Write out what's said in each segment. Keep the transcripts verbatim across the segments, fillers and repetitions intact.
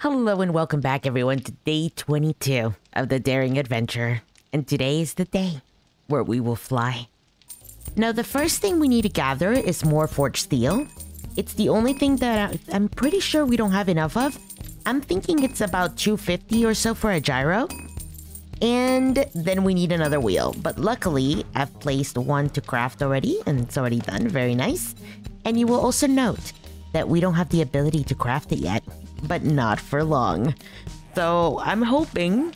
Hello and welcome back, everyone, to day twenty-two of the Daring Adventure. And today is the day where we will fly. Now, the first thing we need to gather is more forged steel. It's the only thing that I'm pretty sure we don't have enough of. I'm thinking it's about two fifty or so for a gyro. And then we need another wheel. But luckily, I've placed one to craft already, and it's already done. Very nice. And you will also note that we don't have the ability to craft it yet. But not for long. So I'm hoping...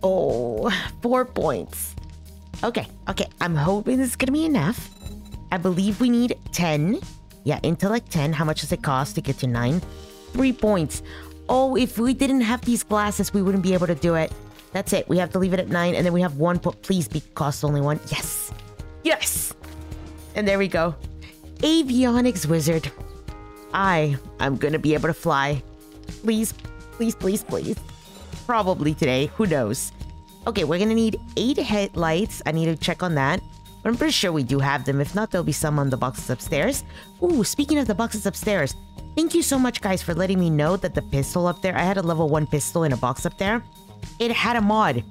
Oh, four points. Okay, okay. I'm hoping this is going to be enough. I believe we need ten. Yeah, intellect ten. How much does it cost to get to nine? Three points. Oh, if we didn't have these glasses, we wouldn't be able to do it. That's it. We have to leave it at nine. And then we have one point. Please be cost only one. Yes. Yes. And there we go. Avionics Wizard. I am going to be able to fly. Please, please, please, please. Probably today. Who knows? Okay, we're going to need eight headlights. I need to check on that. I'm pretty sure we do have them. If not, there'll be some on the boxes upstairs. Ooh, speaking of the boxes upstairs, thank you so much, guys, for letting me know that the pistol up there... I had a level one pistol in a box up there. It had a mod.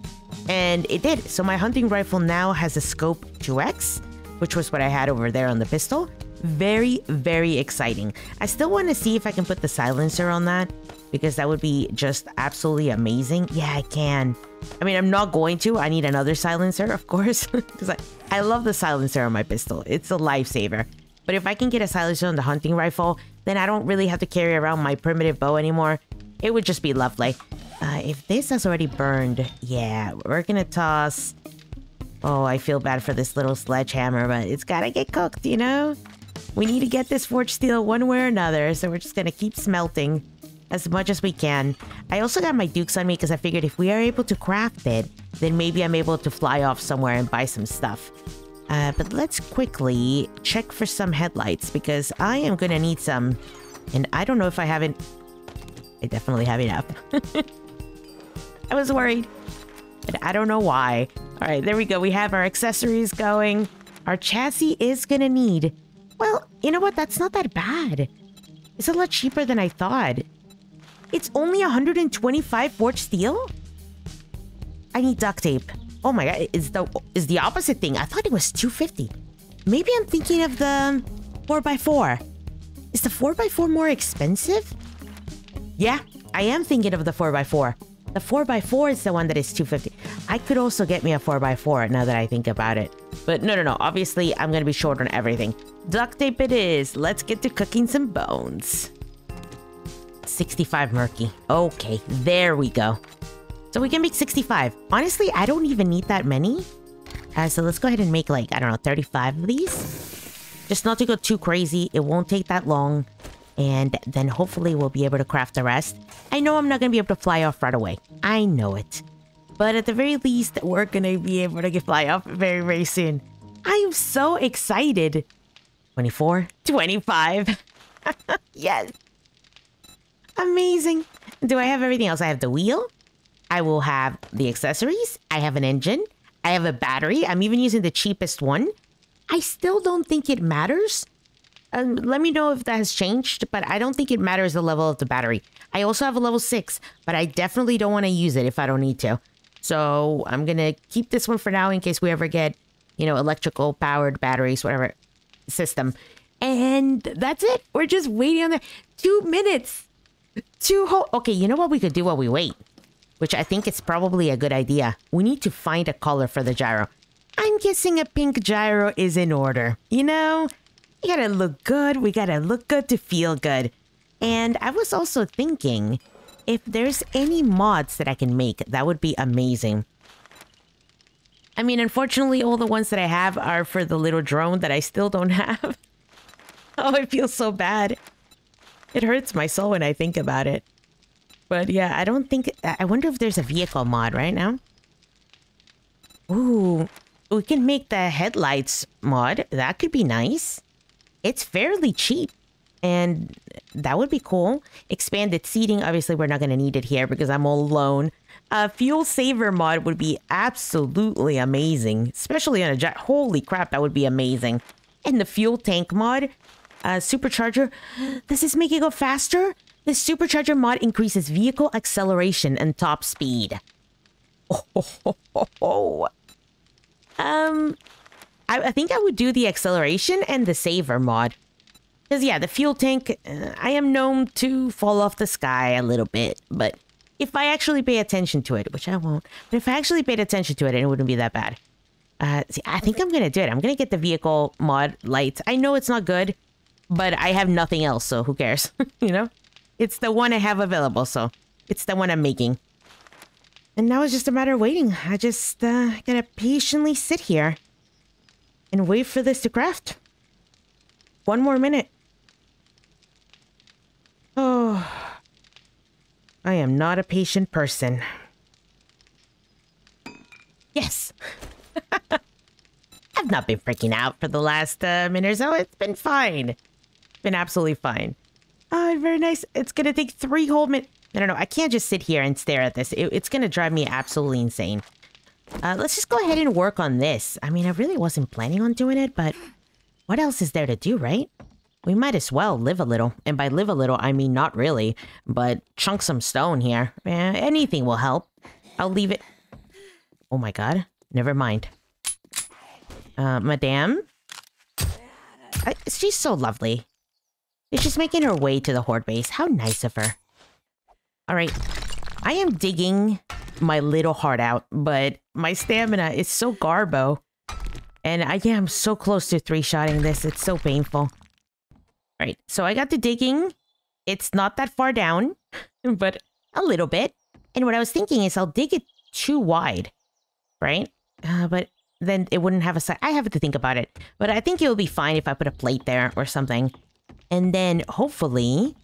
And it did. So my hunting rifle now has a scope two X, which was what I had over there on the pistol. Very, very exciting. I still want to see if I can put the silencer on that, because that would be just absolutely amazing. Yeah, I can. I mean, I'm not going to. I need another silencer, of course, because I, I love the silencer on my pistol. It's a lifesaver. But if I can get a silencer on the hunting rifle, then I don't really have to carry around my primitive bow anymore. It would just be lovely. Uh, if this has already burned, yeah, we're going to toss... Oh, I feel bad for this little sledgehammer, but it's got to get cooked, you know? We need to get this forged steel one way or another, so we're just going to keep smelting as much as we can. I also got my dukes on me because I figured if we are able to craft it, then maybe I'm able to fly off somewhere and buy some stuff. Uh, but let's quickly check for some headlights, because I am going to need some. And I don't know if I haven't... I definitely have enough. I was worried. But I don't know why. All right, there we go. We have our accessories going. Our chassis is going to need... Well, you know what? That's not that bad. It's a lot cheaper than I thought. It's only one hundred twenty-five forged steel? I need duct tape. Oh my god, it's the, it's the opposite thing. I thought it was two fifty. Maybe I'm thinking of the four by four. Is the four by four more expensive? Yeah, I am thinking of the four by four. The four by four is the one that is two fifty. I could also get me a four by four now that I think about it. But no, no, no. Obviously, I'm going to be short on everything. Duct tape it is. Let's get to cooking some bones. sixty-five murky. Okay, there we go. So we can make sixty-five. Honestly, I don't even need that many. Uh, so let's go ahead and make, like, I don't know, thirty-five of these. Just not to go too crazy. It won't take that long. And then hopefully we'll be able to craft the rest. I know I'm not going to be able to fly off right away. I know it. But at the very least, we're going to be able to get fly off very, very soon. I am so excited. twenty-four. twenty-five. Yes. Amazing. Do I have everything else? I have the wheel. I will have the accessories. I have an engine. I have a battery. I'm even using the cheapest one. I still don't think it matters. Um, let me know if that has changed, but I don't think it matters the level of the battery. I also have a level six, but I definitely don't want to use it if I don't need to. So I'm going to keep this one for now in case we ever get, you know, electrical powered batteries, whatever system. And that's it. We're just waiting on the two minutes. Two whole. Okay, you know what we could do while we wait, which I think is probably a good idea. We need to find a color for the gyro. I'm guessing a pink gyro is in order, you know? We gotta look good. We gotta look good to feel good. And I was also thinking, if there's any mods that I can make, that would be amazing. I mean, unfortunately, all the ones that I have are for the little drone that I still don't have. Oh, it feels so bad. It hurts my soul when I think about it. But yeah, I don't think... I wonder if there's a vehicle mod right now. Ooh, we can make the headlights mod. That could be nice. It's fairly cheap, and that would be cool. Expanded seating, obviously we're not going to need it here because I'm all alone. A fuel saver mod would be absolutely amazing, especially on a jet. Holy crap, that would be amazing. And the fuel tank mod, uh, supercharger. This is making it go faster? The Supercharger mod increases vehicle acceleration and top speed. Oh, ho, ho, ho, ho. Um, I, I think I would do the acceleration and the saver mod. Because, yeah, the fuel tank, uh, I am known to fall off the sky a little bit. But if I actually pay attention to it, which I won't. But if I actually paid attention to it, it wouldn't be that bad. Uh, see, I think I'm going to do it. I'm going to get the vehicle mod lights. I know it's not good, but I have nothing else, so who cares? You know? It's the one I have available, so it's the one I'm making. And now it's just a matter of waiting. I just uh, gotta patiently sit here and wait for this to craft. One more minute. Oh, I am not a patient person. Yes. I've not been freaking out for the last uh, minute or so. It's been fine. It's been absolutely fine. Oh, very nice. It's going to take three whole minutes. I don't know. I can't just sit here and stare at this. It, it's going to drive me absolutely insane. Uh, let's just go ahead and work on this. I mean, I really wasn't planning on doing it, but what else is there to do, right? We might as well live a little. And by live a little, I mean not really, but chunk some stone here. Eh, anything will help. I'll leave it. Oh my god. Never mind. Uh, Madame? I, she's so lovely. She's making her way to the horde base. How nice of her. All right. I am digging my little heart out, but my stamina is so garbo. And I yeah, I'm so close to three-shotting this. It's so painful. All right. So I got the digging. It's not that far down, but a little bit. And what I was thinking is I'll dig it too wide, right? Uh, but then it wouldn't have a side. I have to think about it. But I think it will be fine if I put a plate there or something. And then, hopefully,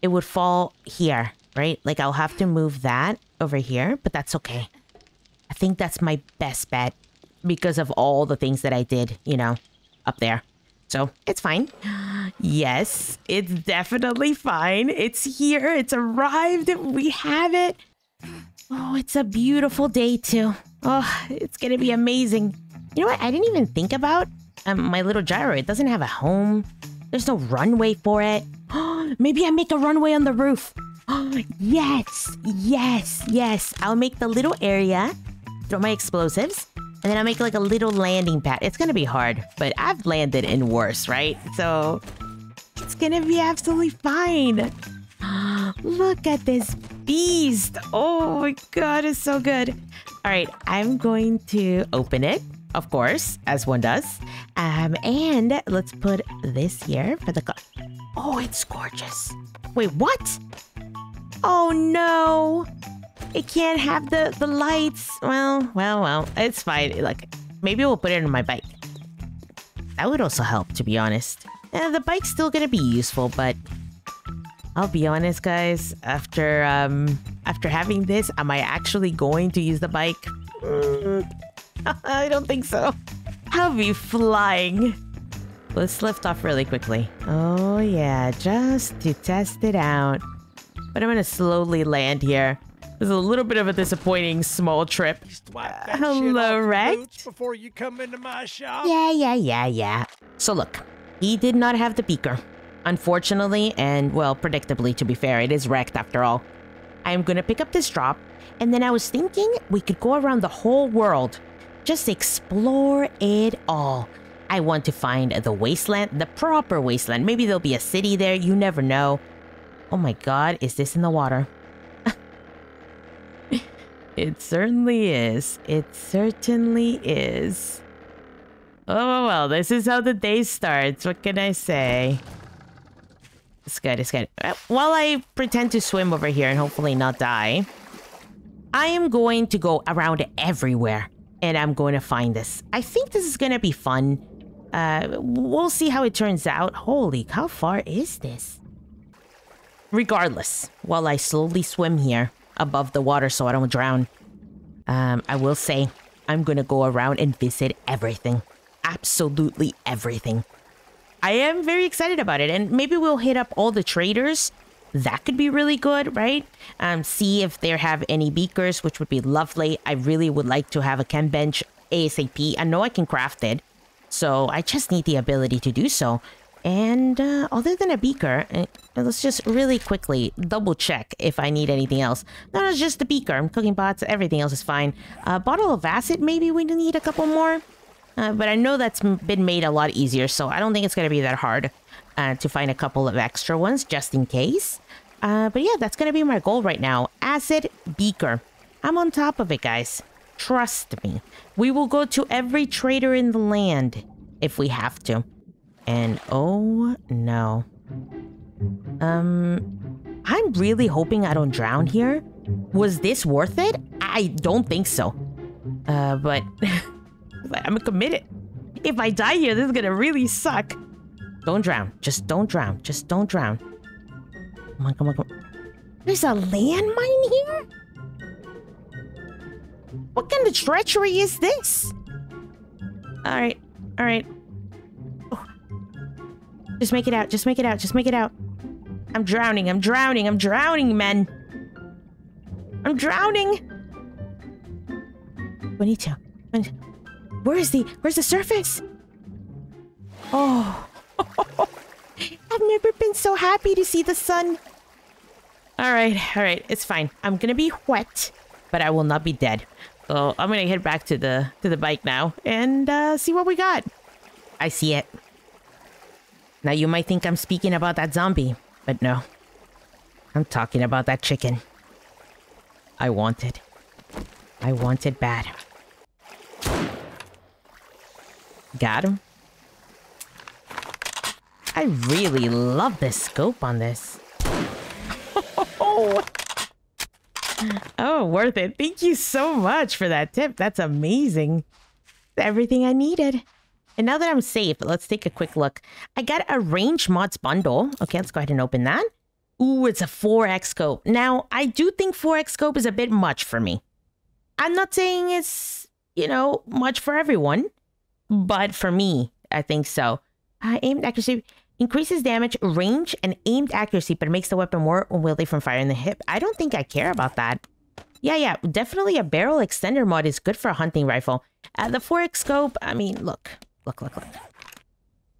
it would fall here, right? Like, I'll have to move that over here, but that's okay. I think that's my best bet because of all the things that I did, you know, up there. So, it's fine. Yes, it's definitely fine. It's here. It's arrived. We have it. Oh, it's a beautiful day, too. Oh, it's gonna be amazing. You know what? I didn't even think about um, my little gyro. It doesn't have a home. There's no runway for it. Maybe I make a runway on the roof. Yes, yes, yes. I'll make the little area, throw my explosives, and then I'll make like a little landing pad. It's going to be hard, but I've landed in worse, right? So it's going to be absolutely fine. Look at this beast. Oh my god, it's so good. All right, I'm going to open it. Of course, as one does. Um, and let's put this here for the... Oh, it's gorgeous. Wait, what? Oh, no. It can't have the, the lights. Well, well, well. It's fine. Like, maybe we'll put it in my bike. That would also help, to be honest. Yeah, the bike's still going to be useful, but... I'll be honest, guys. After, um, after having this, am I actually going to use the bike? Mm-hmm. I don't think so. I'll be flying. Let's lift off really quickly. Oh, yeah. Just to test it out. But I'm going to slowly land here. There's a little bit of a disappointing small trip. Uh, hello, Rex. Before you come into my shop. Yeah, yeah, yeah, yeah. So look, he did not have the beaker. Unfortunately, and well, predictably, to be fair, it is wrecked after all. I'm going to pick up this drop. And then I was thinking we could go around the whole world. Just explore it all. I want to find the wasteland, the proper wasteland. Maybe there'll be a city there. You never know. Oh my god, is this in the water? It certainly is. It certainly is. Oh, well, this is how the day starts. What can I say? It's good, it's good. While I pretend to swim over here and hopefully not die, I am going to go around everywhere. And I'm going to find this. I think this is going to be fun. Uh, we'll see how it turns out. Holy, how far is this? Regardless, while I slowly swim here above the water so I don't drown, um, I will say I'm going to go around and visit everything. Absolutely everything. I am very excited about it. And maybe we'll hit up all the traders. That could be really good, right? Um, see if they have any beakers, which would be lovely. I really would like to have a chem bench ASAP. I know I can craft it, so I just need the ability to do so. And uh, other than a beaker, uh, let's just really quickly double check if I need anything else. No, it's just the beaker, cooking pots, everything else is fine. A uh, bottle of acid, maybe we need a couple more. Uh, but I know that's been made a lot easier, so I don't think it's going to be that hard uh, to find a couple of extra ones just in case. Uh, but yeah, that's going to be my goal right now. Acid, beaker. I'm on top of it, guys. Trust me. We will go to every trader in the land if we have to. And oh no. Um, I'm really hoping I don't drown here. Was this worth it? I don't think so. Uh, but I'm committed. If I die here, this is gonna really suck. Don't drown. Just don't drown. Just don't drown. Come on, come on, come on. There's a landmine here? What kind of treachery is this? Alright, alright. Just make it out, just make it out, just make it out. I'm drowning, I'm drowning, I'm drowning, men. I'm drowning. Bonito. Where is the, where's the surface? Oh. I've never been so happy to see the sun. All right, all right, it's fine. I'm gonna be wet, but I will not be dead. So I'm gonna head back to the, to the bike now and uh, see what we got. I see it. Now, you might think I'm speaking about that zombie, but no. I'm talking about that chicken. I want it. I want it bad. Got him. I really love the scope on this. Oh, worth it. Thank you so much for that tip. That's amazing. Everything I needed. And now that I'm safe, let's take a quick look. I got a range mods bundle. Okay, let's go ahead and open that. Ooh, it's a four X scope. Now, I do think four X scope is a bit much for me. I'm not saying it's, you know, much for everyone, but for me, I think so. Uh, aimed accuracy increases damage, range, and aimed accuracy, but it makes the weapon more unwieldy from firing the hip. I don't think I care about that. Yeah, yeah, definitely a barrel extender mod is good for a hunting rifle. Uh, the four X scope, I mean, look. Look, look, look.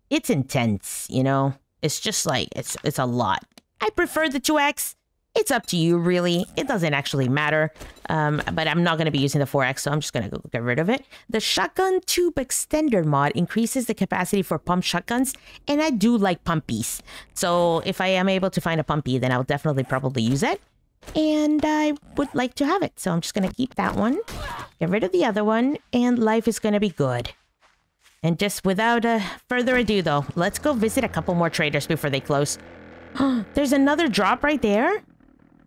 It's intense, you know? It's just like, it's it's a lot. I prefer the two X. It's up to you, really. It doesn't actually matter. Um, but I'm not going to be using the four X, so I'm just going to go get rid of it. The Shotgun Tube Extender mod increases the capacity for pump shotguns, and I do like pumpies. So if I am able to find a pumpy, then I'll definitely probably use it. And I would like to have it, so I'm just going to keep that one. Get rid of the other one, and life is going to be good. And just without uh, further ado, though, let's go visit a couple more traders before they close. There's another drop right there?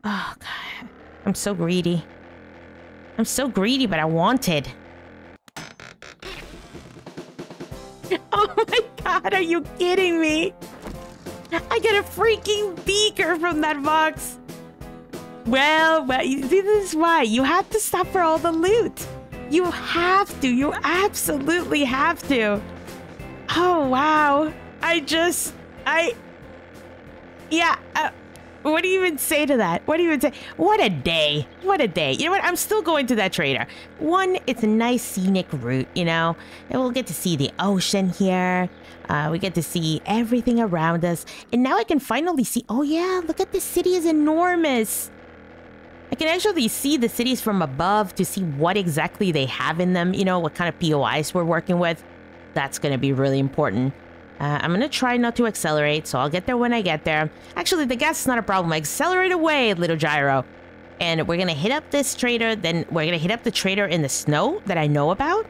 Oh, God. I'm so greedy. I'm so greedy, but I wanted. Oh, my God. Are you kidding me? I got a freaking beaker from that box. Well, well, this is why. You have to stop for all the loot. You have to. You absolutely have to. Oh, wow. I just... I... Yeah. Uh, what do you even say to that? What do you even say? What a day. What a day. You know what? I'm still going to that trader. One, it's a nice scenic route, you know? And we'll get to see the ocean here. Uh, we get to see everything around us. And now I can finally see... Oh, yeah. Look at this city. It's enormous. I can actually see the cities from above to see what exactly they have in them. You know, what kind of P O Is we're working with. That's going to be really important. Uh, I'm going to try not to accelerate, so I'll get there when I get there. Actually, the gas is not a problem. Accelerate away, little gyro. And we're going to hit up this trader. Then we're going to hit up the trader in the snow that I know about.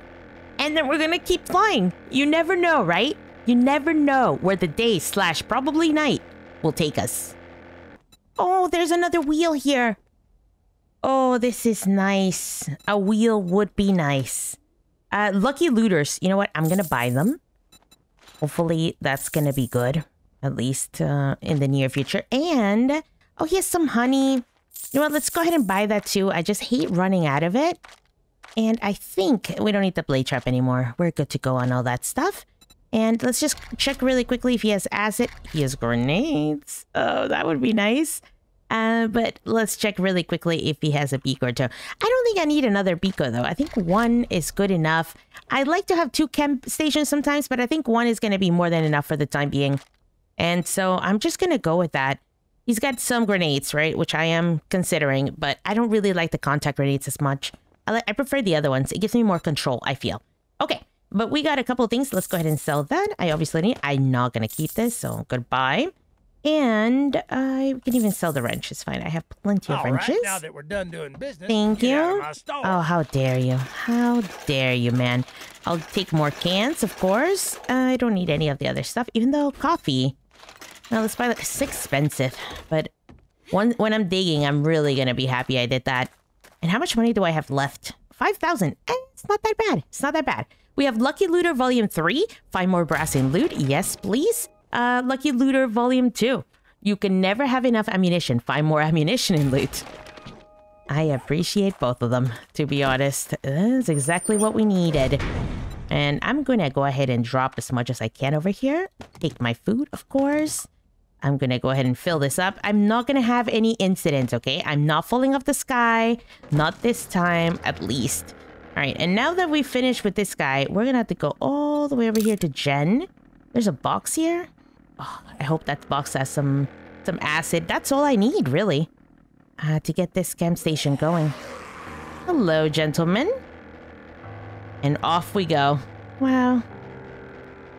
And then we're going to keep flying. You never know, right? You never know where the day slash probably night will take us. Oh, there's another wheel here. Oh, this is nice. A wheel would be nice. Uh, lucky looters. You know what? I'm going to buy them. Hopefully, that's going to be good. At least uh, in the near future. And, oh, here's some honey. You know what? Let's go ahead and buy that too. I just hate running out of it. And I think we don't need the blade trap anymore. We're good to go on all that stuff. And let's just check really quickly if he has acid. He has grenades. Oh, that would be nice. Uh, but let's check really quickly if he has a beaker or two. I don't think I need another beaker, though. I think one is good enough. I like to have two camp stations sometimes, but I think one is going to be more than enough for the time being. And so I'm just going to go with that. He's got some grenades, right? Which I am considering, but I don't really like the contact grenades as much. I, I prefer the other ones. It gives me more control, I feel. Okay, but we got a couple of things. Let's go ahead and sell that. I obviously need, I'm not going to keep this, so goodbye. And I can even sell the wrench. It's fine. I have plenty of wrenches. All right, now that we're done doing business, thank you. Oh, how dare you. How dare you, man. I'll take more cans, of course. I don't need any of the other stuff, even though coffee. Now, let's buy that. It's expensive, but when, when I'm digging, I'm really going to be happy I did that. And how much money do I have left? five thousand. Eh, it's not that bad. It's not that bad. We have Lucky Looter Volume three. Find more brass and loot. Yes, please. Uh, Lucky Looter Volume two. You can never have enough ammunition. Find more ammunition and loot. I appreciate both of them, to be honest. That's exactly what we needed. And I'm going to go ahead and drop as much as I can over here. Take my food, of course. I'm going to go ahead and fill this up. I'm not going to have any incidents, okay? I'm not falling off the sky. Not this time, at least. All right, and now that we finished with this guy, we're going to have to go all the way over here to Jen. There's a box here. Oh, I hope that box has some some acid. That's all I need, really, uh, to get this camp station going. Hello, gentlemen. And off we go. Wow.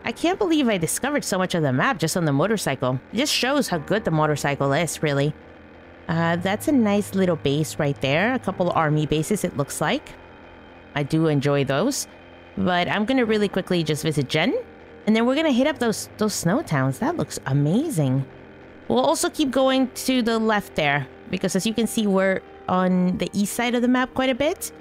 I can't believe I discovered so much of the map just on the motorcycle. It just shows how good the motorcycle is, really. Uh, that's a nice little base right there. A couple of army bases, it looks like. I do enjoy those. But I'm going to really quickly just visit Jen. And then we're going to hit up those those snow towns. That looks amazing. We'll also keep going to the left there, because as you can see, we're on the east side of the map quite a bit.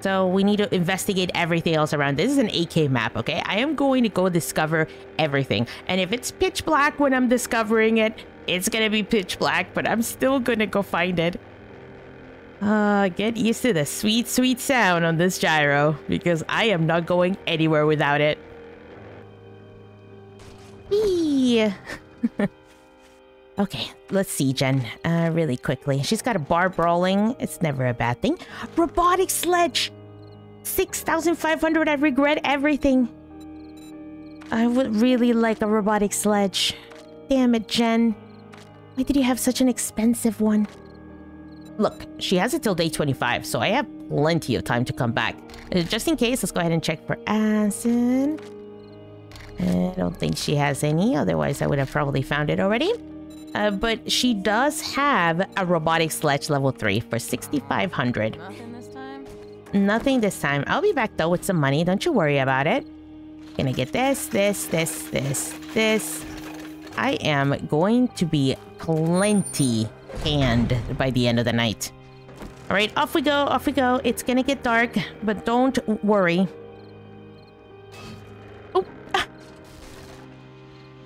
So we need to investigate everything else around. This is an A K map, okay? I am going to go discover everything. And if it's pitch black when I'm discovering it, it's going to be pitch black, but I'm still going to go find it. Uh, get used to the sweet, sweet sound on this gyro, because I am not going anywhere without it. Okay, let's see Jen uh, really quickly. She's got a bar brawling. It's never a bad thing. Robotic sledge! six thousand five hundred. I regret everything. I would really like a robotic sledge. Damn it, Jen. Why did you have such an expensive one? Look, she has it till day twenty-five, so I have plenty of time to come back. Uh, just in case, let's go ahead and check for acid. I don't think she has any, otherwise I would have probably found it already. Uh, but she does have a robotic sledge level three for sixty-five hundred. Nothing this time? Nothing this time. I'll be back though with some money, don't you worry about it. Gonna get this, this, this, this, this. I am going to be plenty canned by the end of the night. Alright, off we go, off we go. It's gonna get dark, but don't worry.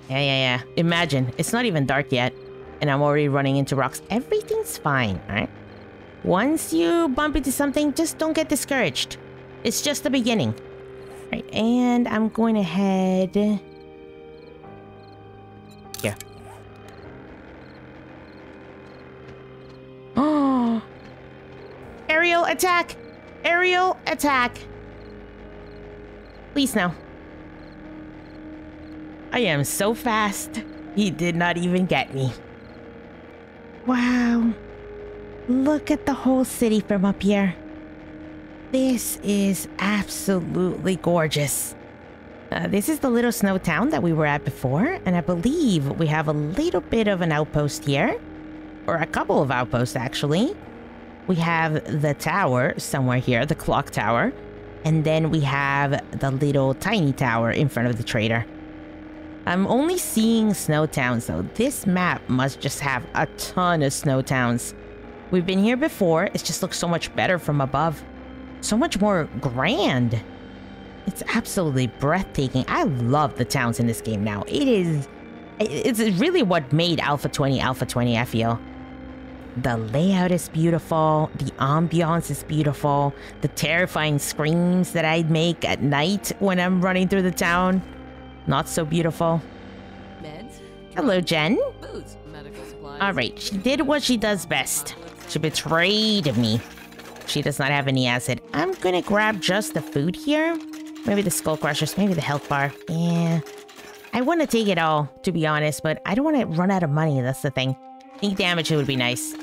Yeah, yeah, yeah. Imagine. It's not even dark yet. And I'm already running into rocks. Everything's fine, alright? Once you bump into something, just don't get discouraged. It's just the beginning. Alright, and I'm going to head... here. Oh! Aerial attack! Aerial attack! Please, no. I am so fast, he did not even get me. Wow. Look at the whole city from up here. This is absolutely gorgeous. Uh, this is the little snow town that we were at before, and I believe we have a little bit of an outpost here. Or a couple of outposts, actually. We have the tower somewhere here, the clock tower. And then we have the little tiny tower in front of the trader. I'm only seeing snow towns, though. This map must just have a ton of snow towns. We've been here before. It just looks so much better from above. So much more grand. It's absolutely breathtaking. I love the towns in this game now. It is... It's really what made Alpha twenty Alpha twenty, I feel. The layout is beautiful. The ambiance is beautiful. The terrifying screams that I make at night when I'm running through the town. Not so beautiful. Meds. Hello, Jen. Boots. Medical supplies. All right, she did what she does best. She betrayed me. She does not have any acid. I'm gonna grab just the food here. Maybe the skull crushers, maybe the health bar. Yeah. I want to take it all, to be honest, but I don't want to run out of money. That's the thing. Ink damage, it would be nice.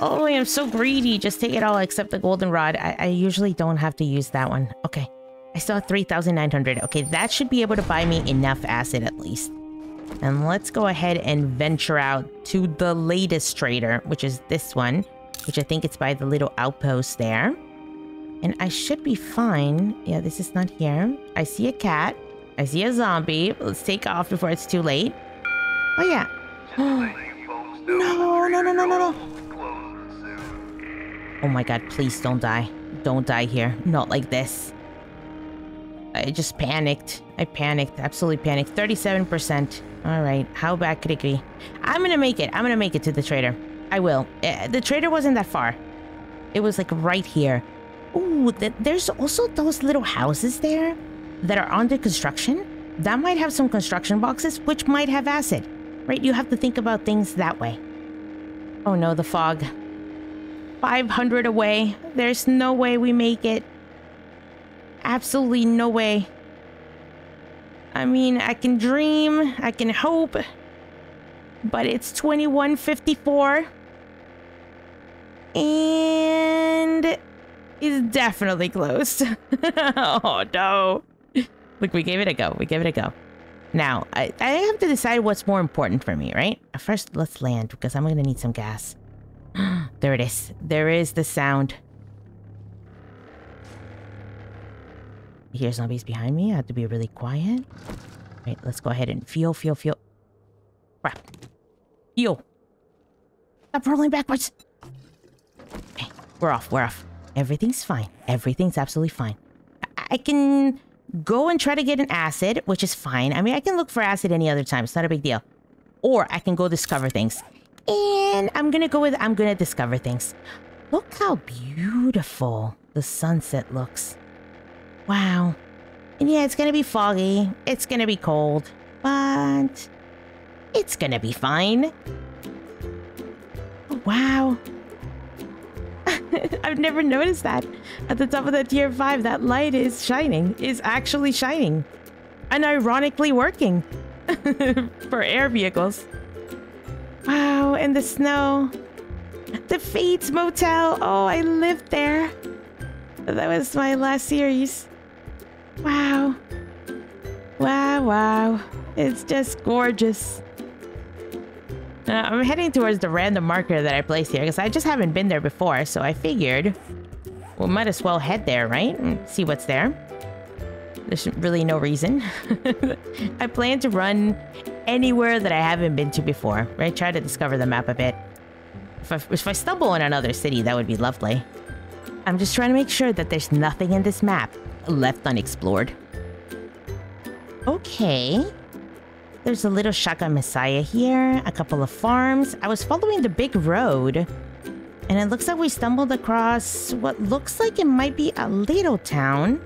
Oh, I'm so greedy. Just take it all except the goldenrod. I, I usually don't have to use that one. Okay. I still have three thousand nine hundred. Okay, that should be able to buy me enough acid at least. And let's go ahead and venture out to the latest trader, which is this one, which I think it's by the little outpost there. And I should be fine. Yeah, this is not here. I see a cat. I see a zombie. Let's take off before it's too late. Oh, yeah. No, no, no, no, no, no. Oh my god, please don't die. Don't die here. Not like this. I just panicked. I panicked. Absolutely panicked. thirty-seven percent. All right. How bad could it be? I'm going to make it. I'm going to make it to the trader. I will. Uh, the trader wasn't that far. It was like right here. Ooh, th there's also those little houses there that are under construction. That might have some construction boxes, which might have acid. Right? You have to think about things that way. Oh no, the fog. five hundred away. There's no way we make it. Absolutely no way. I mean, I can dream, I can hope, but it's twenty-one fifty-four and it's definitely closed. Oh no. Look, we gave it a go. We gave it a go. Now, I, I have to decide what's more important for me, right? First, let's land because I'm going to need some gas. There it is. There is the sound. I hear zombies behind me. I have to be really quiet. All right, let's go ahead and feel, feel, feel. Crap. Feel. Stop rolling backwards. Okay, we're off, we're off. Everything's fine. Everything's absolutely fine. I, I can go and try to get an acid, which is fine. I mean, I can look for acid any other time. It's not a big deal. Or I can go discover things. And I'm gonna go with, I'm gonna discover things. Look how beautiful the sunset looks. Wow. And yeah, it's gonna be foggy. It's gonna be cold. But it's gonna be fine. Oh, wow. I've never noticed that. At the top of that tier five, that light is shining. Is actually shining. And ironically working. For air vehicles. Wow, and the snow. The Fates Motel. Oh, I lived there. That was my last series. Wow. Wow, wow. It's just gorgeous. Uh, I'm heading towards the random marker that I placed here because I just haven't been there before, so I figured we might as well head there, right? And see what's there. There's really no reason. I plan to run anywhere that I haven't been to before, right? Try to discover the map a bit. If I, if I stumble in another city, that would be lovely. I'm just trying to make sure that there's nothing in this map left unexplored. Okay. There's a little shotgun messiah here, a couple of farms. I was following the big road, and it looks like we stumbled across what looks like it might be a little town.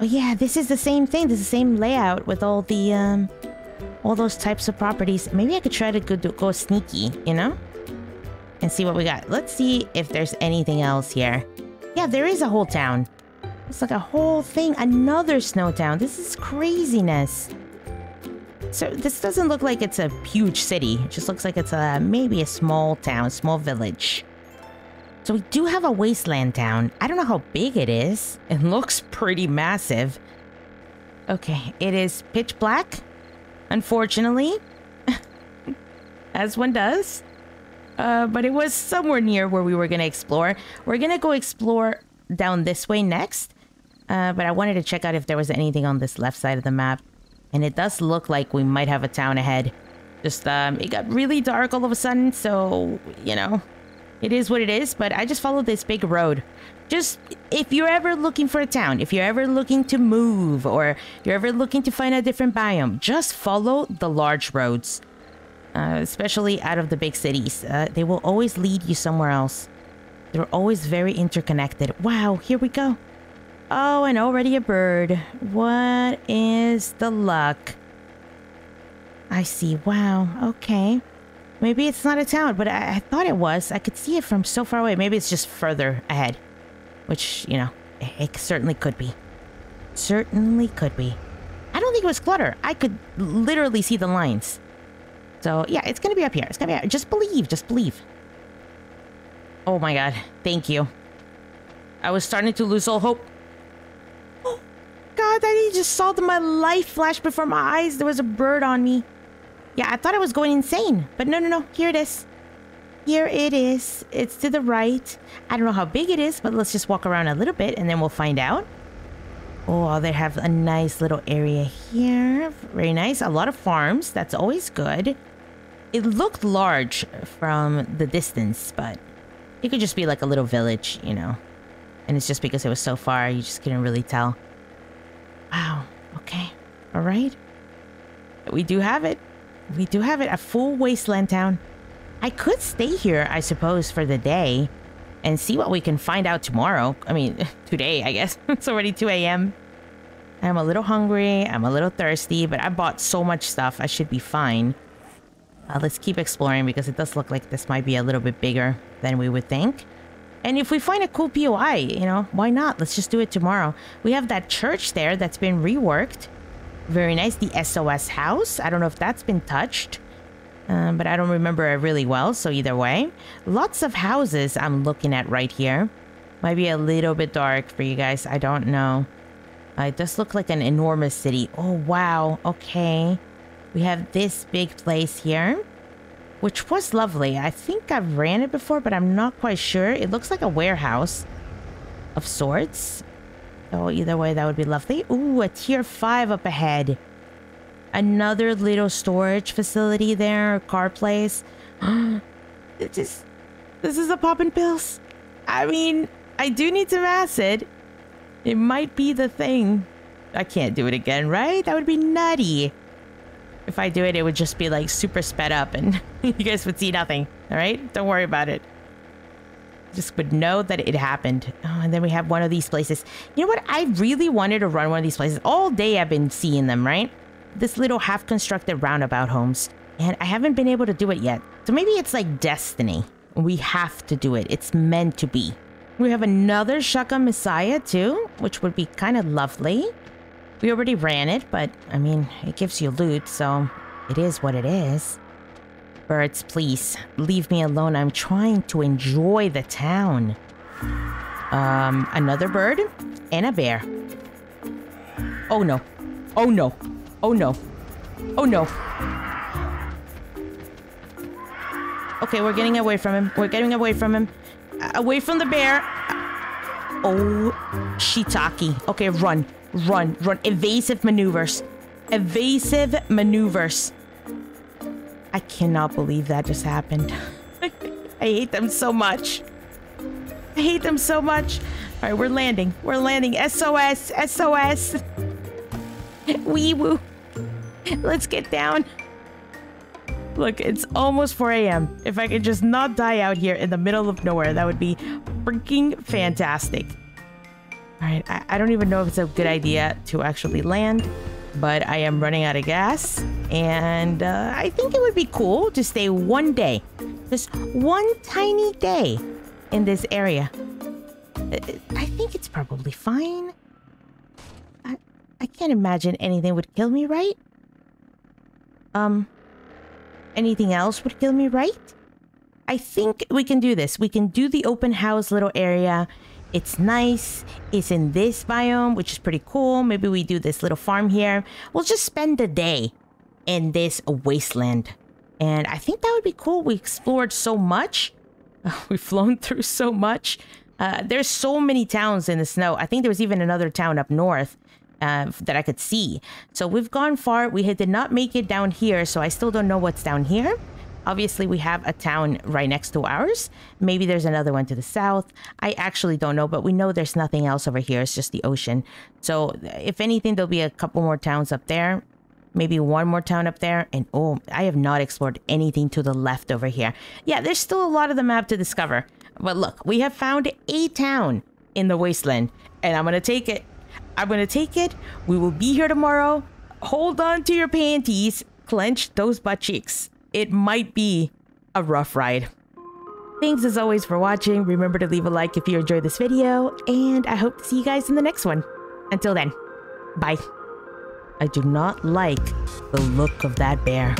Oh yeah, this is the same thing. This is the same layout with all the, um, all those types of properties. Maybe I could try to go, go sneaky, you know? And see what we got. Let's see if there's anything else here. Yeah, there is a whole town. It's like a whole thing. Another snow town. This is craziness. So this doesn't look like it's a huge city. It just looks like it's a maybe a small town, small village. So we do have a wasteland town. I don't know how big it is. It looks pretty massive. Okay, it is pitch black, unfortunately. As one does. Uh, but it was somewhere near where we were going to explore. We're going to go explore down this way next. Uh, but I wanted to check out if there was anything on this left side of the map. And it does look like we might have a town ahead. Just, um, it got really dark all of a sudden. So, you know, it is what it is. But I just followed this big road. Just, if you're ever looking for a town, if you're ever looking to move, or you're ever looking to find a different biome, just follow the large roads. Uh, especially out of the big cities. Uh, they will always lead you somewhere else. They're always very interconnected. Wow, here we go. Oh, and already a bird. What is the luck? I see. Wow, okay. Maybe it's not a town, but I, I thought it was. I could see it from so far away. Maybe it's just further ahead. Which, you know, it, it certainly could be. Certainly could be. think it was clutter. I could literally see the lines. So, yeah, it's going to be up here. It's going to be up. Just believe. Just believe. Oh, my God. Thank you. I was starting to lose all hope. Oh, God, I just saw the, my life flash before my eyes. There was a bird on me. Yeah, I thought I was going insane. But no, no, no. Here it is. Here it is. It's to the right. I don't know how big it is, but let's just walk around a little bit, and then we'll find out. Oh, they have a nice little area here. Very nice. A lot of farms. That's always good. It looked large from the distance, but it could just be like a little village, you know. And it's just because it was so far, you just couldn't really tell. Wow. Okay. All right. We do have it. We do have it. A full wasteland town. I could stay here, I suppose, for the day and see what we can find out tomorrow. I mean, today, I guess. It's already two A M I'm a little hungry. I'm a little thirsty, but I bought so much stuff. I should be fine. Uh, let's keep exploring because it does look like this might be a little bit bigger than we would think. And if we find a cool P O I, you know, why not? Let's just do it tomorrow. We have that church there that's been reworked. Very nice. The S O S house. I don't know if that's been touched. Um, but I don't remember it really well, so either way. Lots of houses I'm looking at right here. Might be a little bit dark for you guys. I don't know. Uh, it does look like an enormous city. Oh, wow. Okay. We have this big place here, which was lovely. I think I've ran it before, but I'm not quite sure. It looks like a warehouse of sorts. So either way, that would be lovely. Ooh, a tier five up ahead. Another little storage facility there, car place. It just, this is a popping pills. I mean, I do need some acid. It might be the thing. I can't do it again, right? That would be nutty. If I do it, it would just be like super sped up and you guys would see nothing. All right, don't worry about it. Just would know that it happened. Oh, and then we have one of these places. You know what? I really wanted to run one of these places. All day I've been seeing them, right? This little half-constructed roundabout homes. And I haven't been able to do it yet. So maybe it's like destiny. We have to do it. It's meant to be. We have another Shaka Messiah too, which would be kind of lovely. We already ran it, but I mean, it gives you loot, so it is what it is. Birds, please, leave me alone. I'm trying to enjoy the town. Um, another bird and a bear. Oh no. Oh no. Oh no. Oh no. Okay, we're getting away from him. We're getting away from him. Uh, away from the bear. Uh, oh, shiitake. Okay, run. Run. Run. Evasive maneuvers. Evasive maneuvers. I cannot believe that just happened. I hate them so much. I hate them so much. All right, we're landing. We're landing. S O S. S O S. Wee woo. Let's get down. Look, it's almost four A M If I could just not die out here in the middle of nowhere, that would be freaking fantastic. All right, I, I don't even know if it's a good idea to actually land, but I am running out of gas. And uh, I think it would be cool to stay one day, just one tiny day in this area. I think it's probably fine. I can't imagine anything would kill me, right? Um, anything else would kill me, right? I think we can do this. We can do the open house little area. It's nice. It's in this biome, which is pretty cool. Maybe we do this little farm here. We'll just spend the day in this wasteland. And I think that would be cool. We explored so much. We've flown through so much. Uh, there's so many towns in the snow. I think there was even another town up north. Uh, that I could see. So we've gone far. We did not make it down here, so I still don't know what's down here. Obviously, we have a town right next to ours. Maybe there's another one to the south. I actually don't know, but we know there's nothing else over here. It's just the ocean. So if anything, there'll be a couple more towns up there. Maybe one more town up there. And oh, I have not explored anything to the left over here. Yeah, there's still a lot of the map to discover. But look, we have found a town in the wasteland, and I'm going to take it. I'm going to take it. We will be here tomorrow. Hold on to your panties. Clench those butt cheeks. It might be a rough ride. Thanks as always for watching. Remember to leave a like if you enjoyed this video. And I hope to see you guys in the next one. Until then, bye. I do not like the look of that bear.